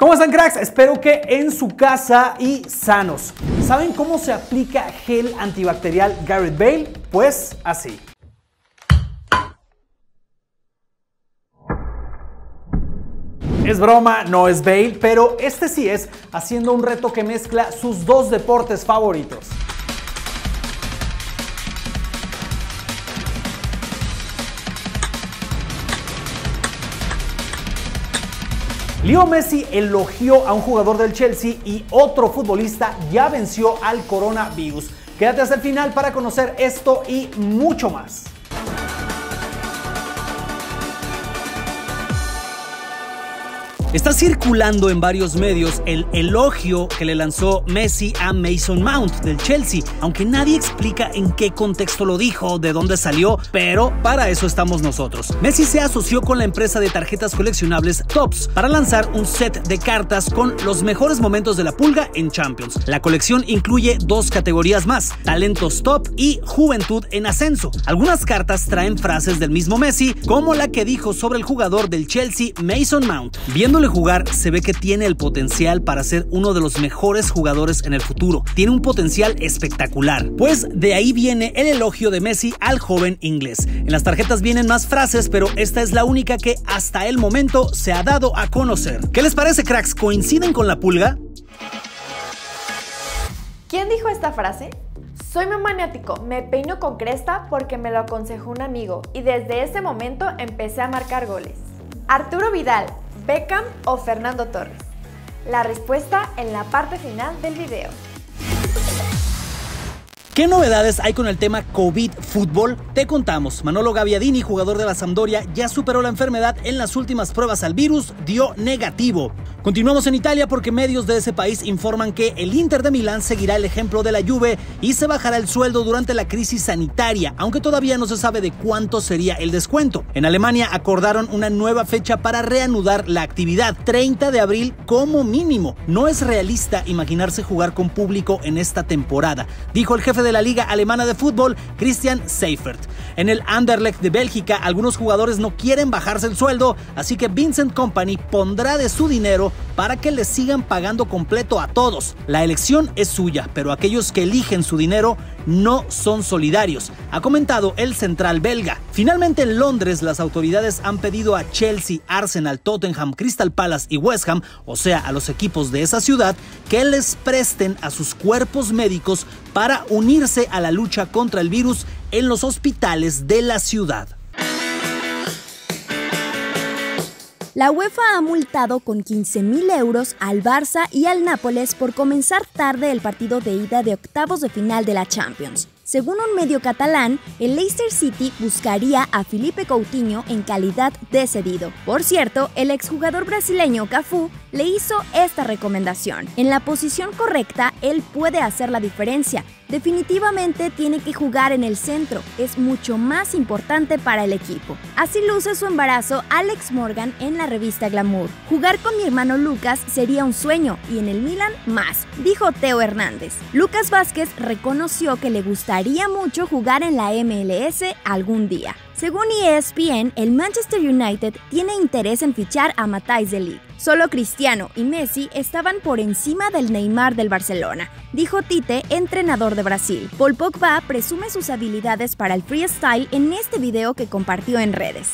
¿Cómo están, cracks? Espero que en su casa y sanos. ¿Saben cómo se aplica gel antibacterial Gareth Bale? Pues así. Es broma, no es Bale, pero este sí es, haciendo un reto que mezcla sus dos deportes favoritos. Leo Messi elogió a un jugador del Chelsea y otro futbolista ya venció al coronavirus. Quédate hasta el final para conocer esto y mucho más. Está circulando en varios medios el elogio que le lanzó Messi a Mason Mount del Chelsea, aunque nadie explica en qué contexto lo dijo, de dónde salió, pero para eso estamos nosotros. Messi se asoció con la empresa de tarjetas coleccionables Tops para lanzar un set de cartas con los mejores momentos de la Pulga en Champions. La colección incluye dos categorías más, talentos top y juventud en ascenso. Algunas cartas traen frases del mismo Messi, como la que dijo sobre el jugador del Chelsea, Mason Mount. Viéndole jugar, se ve que tiene el potencial para ser uno de los mejores jugadores en el futuro. Tiene un potencial espectacular. Pues de ahí viene el elogio de Messi al joven inglés. En las tarjetas vienen más frases, pero esta es la única que hasta el momento se ha dado a conocer. ¿Qué les parece, cracks? ¿Coinciden con la Pulga? ¿Quién dijo esta frase? Soy maniático, me peino con cresta porque me lo aconsejó un amigo y desde ese momento empecé a marcar goles. Arturo Vidal, Beckham o Fernando Torres. La respuesta en la parte final del video. ¿Qué novedades hay con el tema COVID fútbol? Te contamos. Manolo Gaviadini, jugador de la Sampdoria, ya superó la enfermedad en las últimas pruebas al virus, dio negativo. Continuamos en Italia porque medios de ese país informan que el Inter de Milán seguirá el ejemplo de la Juve y se bajará el sueldo durante la crisis sanitaria, aunque todavía no se sabe de cuánto sería el descuento. En Alemania acordaron una nueva fecha para reanudar la actividad, 30 de abril como mínimo. No es realista imaginarse jugar con público en esta temporada, dijo el jefe de la Liga Alemana de Fútbol, Christian Seifert. En el Anderlecht de Bélgica, algunos jugadores no quieren bajarse el sueldo, así que Vincent Kompany pondrá de su dinero para que le sigan pagando completo a todos. La elección es suya, pero aquellos que eligen su dinero no son solidarios, ha comentado el central belga. Finalmente, en Londres, las autoridades han pedido a Chelsea, Arsenal, Tottenham, Crystal Palace y West Ham, o sea, a los equipos de esa ciudad, que les presten a sus cuerpos médicos para unirse a la lucha contra el virus en los hospitales de la ciudad. La UEFA ha multado con 15,000 euros al Barça y al Nápoles por comenzar tarde el partido de ida de octavos de final de la Champions. Según un medio catalán, el Leicester City buscaría a Felipe Coutinho en calidad de cedido. Por cierto, el exjugador brasileño Cafú le hizo esta recomendación. En la posición correcta, él puede hacer la diferencia. Definitivamente tiene que jugar en el centro, es mucho más importante para el equipo. Así luce su embarazo Alex Morgan en la revista Glamour. Jugar con mi hermano Lucas sería un sueño y en el Milan más, dijo Teo Hernández. Lucas Vázquez reconoció que le gustaría mucho jugar en la MLS algún día. Según ESPN, el Manchester United tiene interés en fichar a Matthijs de Ligt. Solo Cristiano y Messi estaban por encima del Neymar del Barcelona, dijo Tite, entrenador de Brasil. Paul Pogba presume sus habilidades para el freestyle en este video que compartió en redes.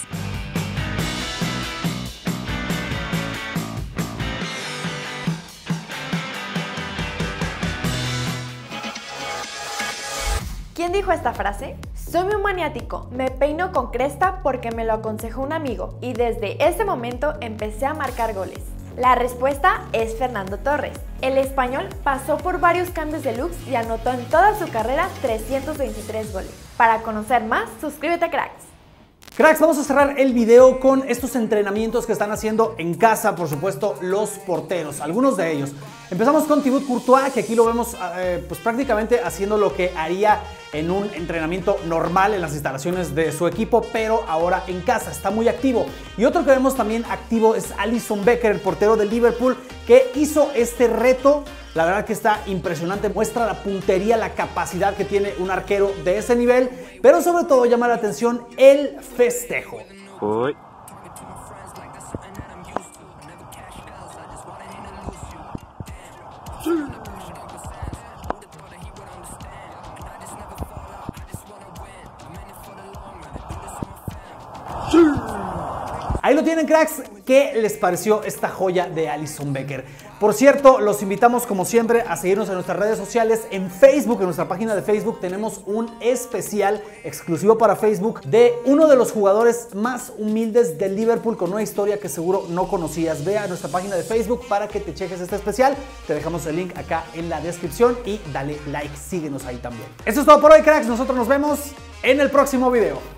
¿Quién dijo esta frase? Soy un maniático, me peino con cresta porque me lo aconsejó un amigo y desde ese momento empecé a marcar goles. La respuesta es Fernando Torres. El español pasó por varios cambios de looks y anotó en toda su carrera 323 goles. Para conocer más, suscríbete a Cracks. Cracks, vamos a cerrar el video con estos entrenamientos que están haciendo en casa, por supuesto, los porteros, algunos de ellos. Empezamos con Thibaut Courtois, que aquí lo vemos pues prácticamente haciendo lo que haría en un entrenamiento normal en las instalaciones de su equipo, pero ahora en casa, está muy activo. Y otro que vemos también activo es Alisson Becker, el portero del Liverpool, que hizo este reto. La verdad que está impresionante, muestra la puntería, la capacidad que tiene un arquero de ese nivel, pero sobre todo llama la atención el festejo. Uy. Ahí lo tienen, cracks. ¿Qué les pareció esta joya de Alisson Becker? Por cierto, los invitamos como siempre a seguirnos en nuestras redes sociales. En Facebook, en nuestra página de Facebook, tenemos un especial exclusivo para Facebook de uno de los jugadores más humildes de Liverpool, con una historia que seguro no conocías. Ve a nuestra página de Facebook para que te cheques este especial. Te dejamos el link acá en la descripción y dale like, síguenos ahí también. Eso es todo por hoy, cracks. Nosotros nos vemos en el próximo video.